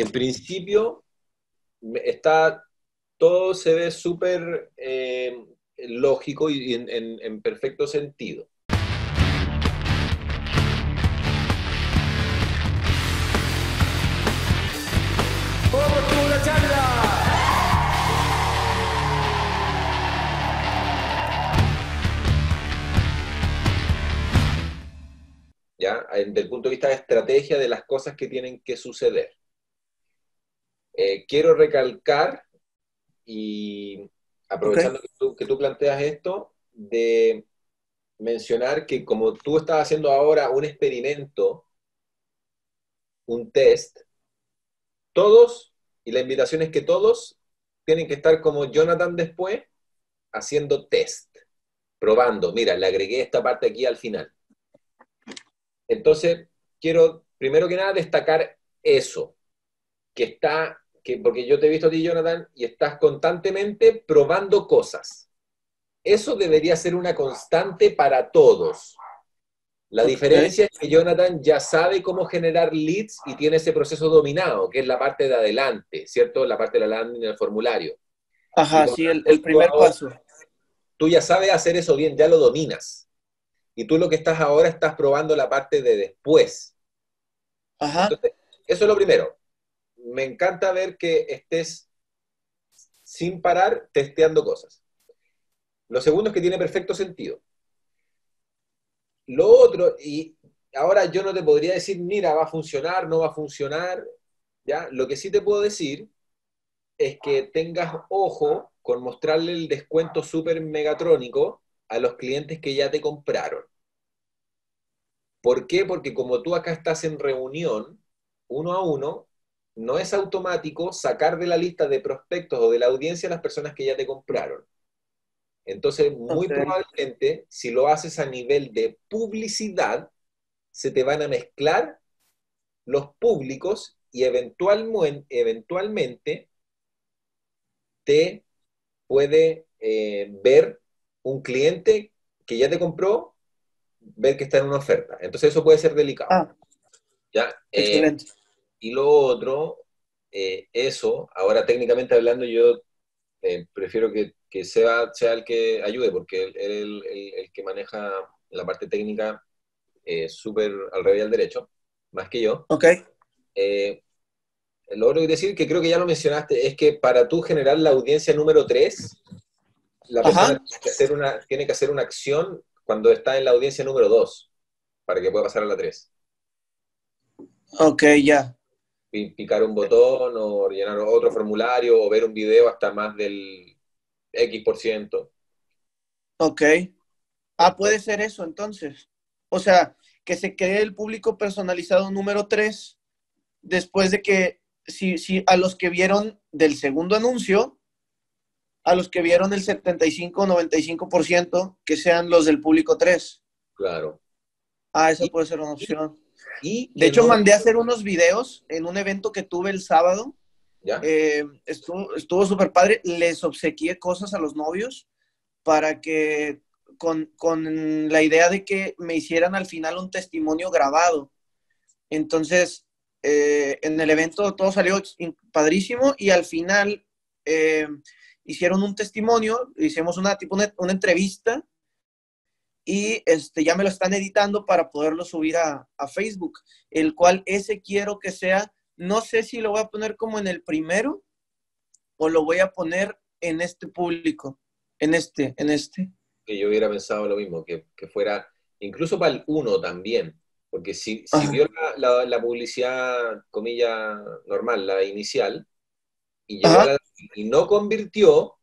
en principio está, todo se ve súper lógico y en perfecto sentido. ¿Ya? Desde el punto de vista de estrategia de las cosas que tienen que suceder. Quiero recalcar, y aprovechando que tú planteas esto, de mencionar que como tú estás haciendo ahora un experimento, un test, todos, y la invitación es que todos tienen que estar como Jonathan después, haciendo test, probando. Mira, le agregué esta parte aquí al final. Entonces, quiero, primero que nada, destacar eso, porque yo te he visto a ti, Jonathan, y estás constantemente probando cosas. Eso debería ser una constante para todos. La diferencia es que Jonathan ya sabe cómo generar leads y tiene ese proceso dominado, que es la parte de adelante, ¿cierto? La parte de la landing, el formulario. Ajá, sí, el primer paso. Tú ya sabes hacer eso bien, ya lo dominas. Y tú lo que estás ahora, estás probando la parte de después. Ajá. Entonces, eso es lo primero. Me encanta ver que estés sin parar testeando cosas. Lo segundo es que tiene perfecto sentido. Lo otro, y ahora yo no te podría decir, mira, va a funcionar, no va a funcionar, ¿ya? Lo que sí te puedo decir es que tengas ojo con mostrarle el descuento súper megatrónico a los clientes que ya te compraron. ¿Por qué? Porque como tú acá estás en reunión, uno a uno, no es automático sacar de la lista de prospectos o de la audiencia a las personas que ya te compraron. Entonces, muy probablemente, si lo haces a nivel de publicidad, se te van a mezclar los públicos y eventualmente te puede ver un cliente que ya te compró, ver que está en una oferta. Entonces eso puede ser delicado. Ah, ¿ya? Excelente. Y lo otro, eso, ahora técnicamente hablando, yo prefiero que Seba sea el que ayude, porque él es el que maneja la parte técnica súper al revés y al derecho, más que yo. Ok. Lo otro que decir, que creo que ya lo mencionaste, es que para tú generar la audiencia número 3, la persona tiene que hacer una acción cuando está en la audiencia número 2, para que pueda pasar a la 3. Ok, ya. Yeah. Picar un botón, o llenar otro formulario, o ver un video hasta más del X%. Ok. Ah, puede ser eso, entonces. O sea, que se cree el público personalizado número 3, después de que, si a los que vieron del segundo anuncio, a los que vieron el 75 o 95%, que sean los del público 3. Claro. Ah, esa puede ser una opción. De hecho, mandé a hacer unos videos en un evento que tuve el sábado. ¿Ya? Estuvo súper padre. Les obsequié cosas a los novios para que, con la idea de que me hicieran al final un testimonio grabado. Entonces, en el evento todo salió padrísimo y al final hicieron un testimonio, hicimos una entrevista. Y ya me lo están editando para poderlo subir a Facebook, el cual ese quiero que sea, no sé si lo voy a poner como en el primero o lo voy a poner en este público, en este. Que yo hubiera pensado lo mismo, que fuera incluso para el 1 también, porque si vio la publicidad, comillas, normal, la inicial, y no convirtió,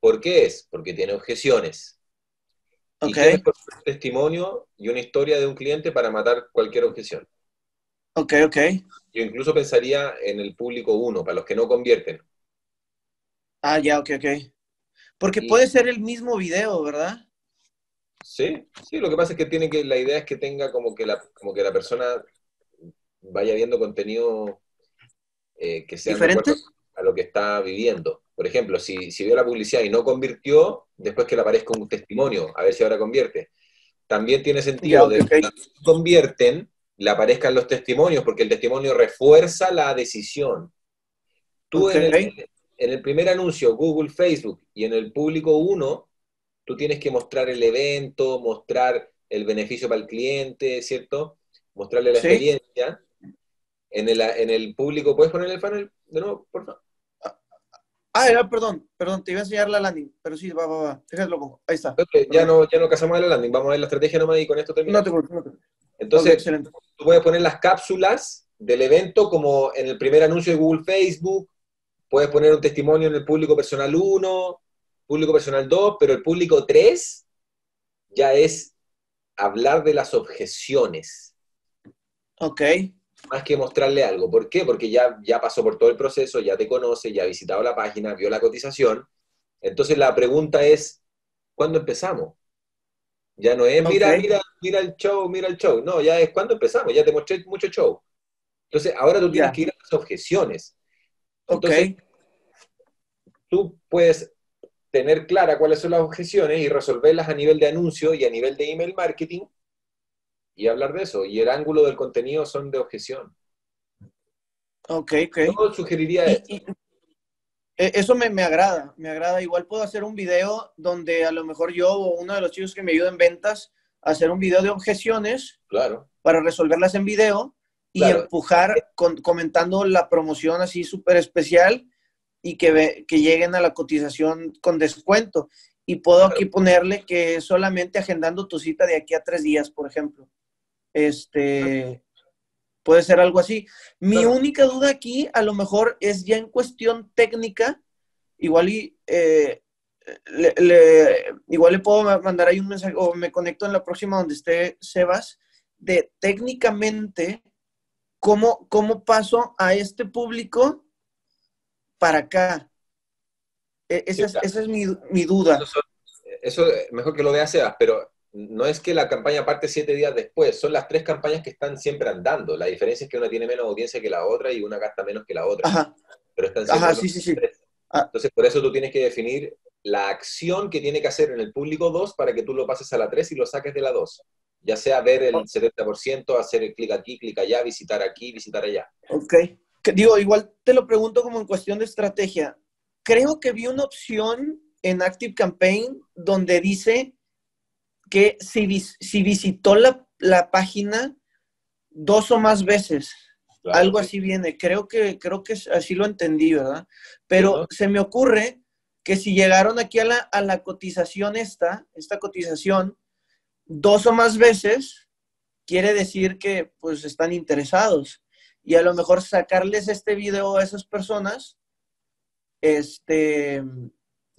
¿por qué es? Porque tiene objeciones. Okay. Y un testimonio y una historia de un cliente para matar cualquier objeción. Ok, ok. Yo incluso pensaría en el público 1, para los que no convierten. Ah, ya, ok, ok. Porque puede ser el mismo video, ¿verdad? Sí, lo que pasa es que la idea es que tenga como que la persona vaya viendo contenido que sea diferente a lo que está viviendo. Por ejemplo, si vio la publicidad y no convirtió, después que le aparezca un testimonio, a ver si ahora convierte. También tiene sentido, convierten, le aparezcan los testimonios, porque el testimonio refuerza la decisión. Tú en el primer anuncio, Google, Facebook, y en el público 1, tú tienes que mostrar el evento, mostrar el beneficio para el cliente, ¿cierto? Mostrarle la experiencia. En el público, ¿puedes poner el panel de nuevo, por favor? Perdón, te iba a enseñar la landing, pero sí, va, déjalo como, ahí está. Okay, ya no casamos de la landing, vamos a ver la estrategia nomás y con esto terminamos. No te preocupes. Entonces, okay, tú puedes poner las cápsulas del evento como en el primer anuncio de Google Facebook, puedes poner un testimonio en el público personal 1, público personal 2, pero el público 3 ya es hablar de las objeciones. Ok. Más que mostrarle algo. ¿Por qué? Porque ya pasó por todo el proceso, ya te conoce, ya ha visitado la página, vio la cotización. Entonces la pregunta es, ¿cuándo empezamos? Ya no es, mira el show, mira el show. No, ya es, ¿cuándo empezamos? Ya te mostré mucho show. Entonces ahora tú tienes que ir a las objeciones. Entonces, tú puedes tener clara cuáles son las objeciones y resolverlas a nivel de anuncio y a nivel de email marketing y hablar de eso. Y el ángulo del contenido son de objeción. Ok. Yo sugeriría esto. Eso me agrada, me agrada. Igual puedo hacer un video donde a lo mejor yo o uno de los chicos que me ayuda en ventas hacer un video de objeciones para resolverlas en video y empujar comentando la promoción así súper especial y que lleguen a la cotización con descuento. Y puedo aquí ponerle que solamente agendando tu cita de aquí a 3 días, por ejemplo. Puede ser algo así. Mi única duda aquí, a lo mejor, es ya en cuestión técnica. Igual y igual le puedo mandar ahí un mensaje, o me conecto en la próxima donde esté Sebas, de técnicamente, ¿cómo paso a este público para acá? Esa es mi duda. Eso mejor que lo vea Sebas, pero no es que la campaña parte 7 días después, son las 3 campañas que están siempre andando. La diferencia es que una tiene menos audiencia que la otra y una gasta menos que la otra. Pero están siempre Entonces, por eso tú tienes que definir la acción que tiene que hacer en el público 2 para que tú lo pases a la 3 y lo saques de la 2. Ya sea ver el 70%, hacer el clic aquí, clic allá, visitar aquí, visitar allá. Ok. Digo, igual te lo pregunto como en cuestión de estrategia. Creo que vi una opción en ActiveCampaign donde dice que si visitó la página 2 o más veces, algo así viene. Creo que así lo entendí, ¿verdad? Pero se me ocurre que si llegaron aquí a la cotización esta cotización, 2 o más veces, quiere decir que pues están interesados. Y a lo mejor sacarles este video a esas personas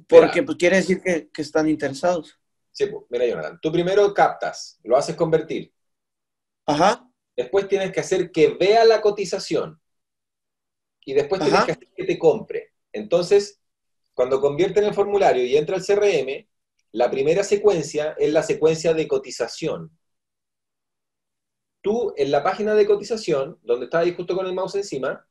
porque pues, quiere decir que están interesados. Sí, pues, mira, Jonathan, tú primero captas, lo haces convertir. Después tienes que hacer que vea la cotización. Y después tienes que hacer que te compre. Entonces, cuando convierten el formulario y entra el CRM, la primera secuencia es la secuencia de cotización. Tú, en la página de cotización, donde estás ahí justo con el mouse encima,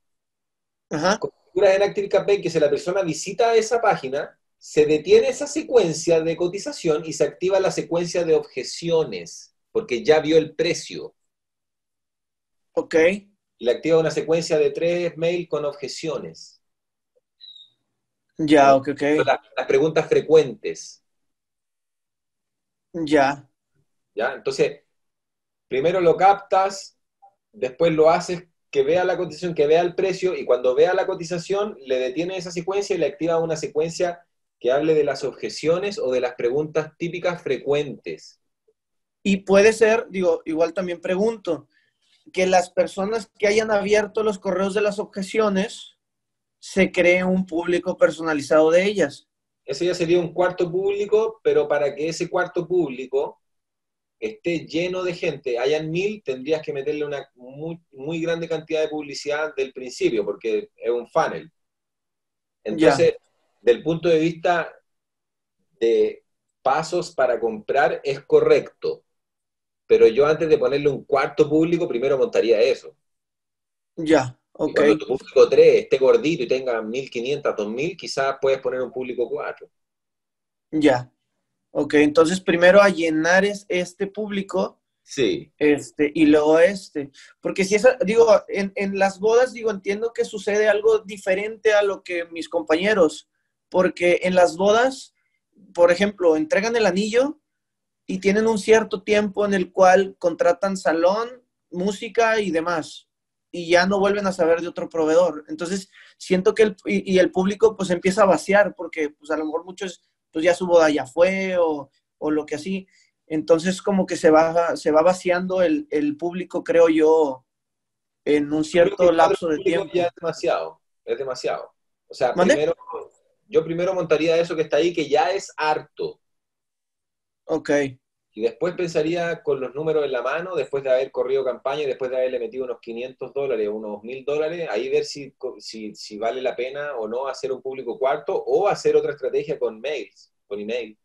en ActiveCampaign que si la persona visita esa página, se detiene esa secuencia de cotización y se activa la secuencia de objeciones, porque ya vio el precio. Ok. Le activa una secuencia de 3 mails con objeciones. Ya, ok. Las preguntas frecuentes. Ya, entonces, primero lo captas, después lo haces que vea la cotización, que vea el precio, y cuando vea la cotización, le detiene esa secuencia y le activa una secuencia que hable de las objeciones o de las preguntas típicas frecuentes. Y puede ser, digo, igual también pregunto, que las personas que hayan abierto los correos de las objeciones, se cree un público personalizado de ellas. Eso ya sería un cuarto público, pero para que ese cuarto público esté lleno de gente, hayan 1000, tendrías que meterle una muy grande cantidad de publicidad del principio, porque es un funnel. Entonces, del punto de vista de pasos para comprar, es correcto. Pero yo antes de ponerle un cuarto público, primero montaría eso. Y cuando tu público 3 esté gordito y tenga 1.500, 2.000, quizás puedes poner un público 4. Ok, entonces primero a llenar este público Sí. Y luego porque si esa, digo, en las bodas, digo, entiendo que sucede algo diferente a lo que mis compañeros, porque en las bodas, por ejemplo, entregan el anillo y tienen un cierto tiempo en el cual contratan salón, música y demás, y ya no vuelven a saber de otro proveedor. Entonces, siento que el público pues empieza a vaciar, porque pues a lo mejor muchos, pues ya su boda ya fue, o lo que así. Entonces, como que se va vaciando el público, creo yo, en un cierto lapso de tiempo. Ya es demasiado, es demasiado. O sea, yo primero montaría eso que está ahí, que ya es harto. Ok. Y después pensaría con los números en la mano, después de haber corrido campaña y después de haberle metido unos $500, unos $1000, ahí ver si vale la pena o no hacer un público cuarto o hacer otra estrategia con mails, con email.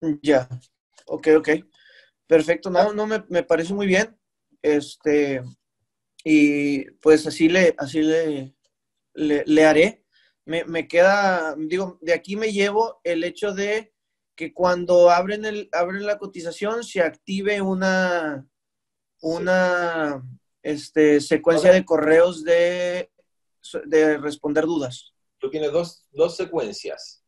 Ya. Yeah. Ok. Perfecto. No, me parece muy bien. Y pues así le haré. Me queda, digo, de aquí me llevo el hecho de que cuando abren la cotización se active una secuencia de correos de responder dudas. Tú tienes dos secuencias.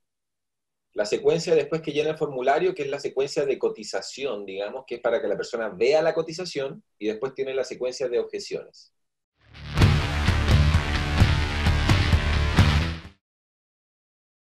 La secuencia después que llena el formulario, que es la secuencia de cotización, digamos, que es para que la persona vea la cotización, y después tiene la secuencia de objeciones.